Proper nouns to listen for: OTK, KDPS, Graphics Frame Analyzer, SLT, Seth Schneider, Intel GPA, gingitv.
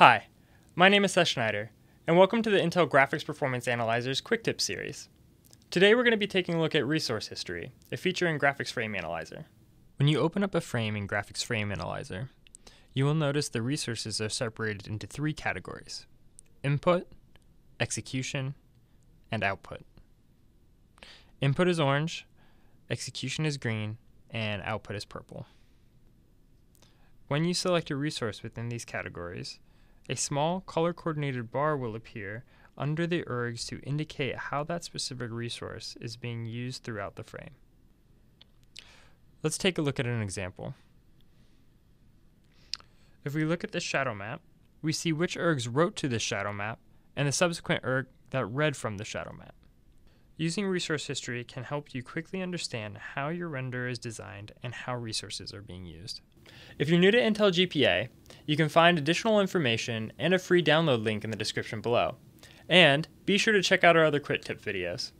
Hi, my name is Seth Schneider, and welcome to the Intel Graphics Performance Analyzer's Quick Tips series. Today we're going to be taking a look at resource history, a feature in Graphics Frame Analyzer. When you open up a frame in Graphics Frame Analyzer, you will notice the resources are separated into three categories: input, execution, and output. Input is orange, execution is green, and output is purple. When you select a resource within these categories, a small color-coordinated bar will appear under the ergs to indicate how that specific resource is being used throughout the frame. Let's take a look at an example. If we look at the shadow map, we see which ergs wrote to the shadow map and the subsequent erg that read from the shadow map. Using resource history can help you quickly understand how your render is designed and how resources are being used. If you're new to Intel GPA, you can find additional information and a free download link in the description below. And be sure to check out our other quick tip videos.